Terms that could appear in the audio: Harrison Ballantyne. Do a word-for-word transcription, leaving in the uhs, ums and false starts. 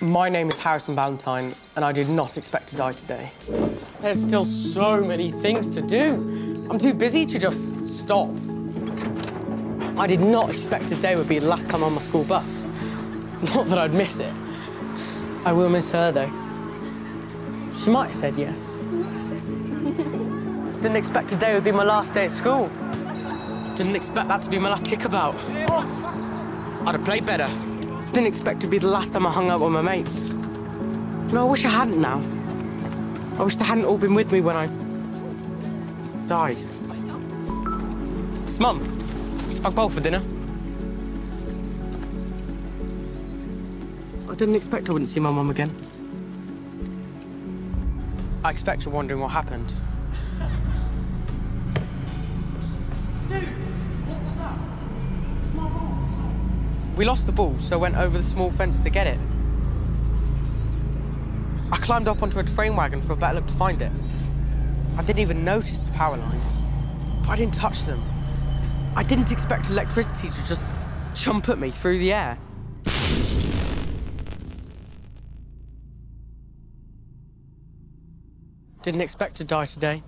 My name is Harrison Ballantyne, and I did not expect to die today. There's still so many things to do. I'm too busy to just stop. I did not expect today would be the last time on my school bus. Not that I'd miss it. I will miss her, though. She might have said yes. Didn't expect today would be my last day at school. Didn't expect that to be my last kickabout. Oh, I'd have played better. Didn't expect it to be the last time I hung out with my mates. No, I wish I hadn't now. I wish they hadn't all been with me when I died. It's Mum. Spag bowl for dinner. I didn't expect I wouldn't see my mum again. I expect you're wondering what happened. Dude, what was that? It's my ball. We lost the ball, so I went over the small fence to get it. I climbed up onto a train wagon for a better look to find it. I didn't even notice the power lines, but I didn't touch them. I didn't expect electricity to just jump at me through the air. Didn't expect to die today.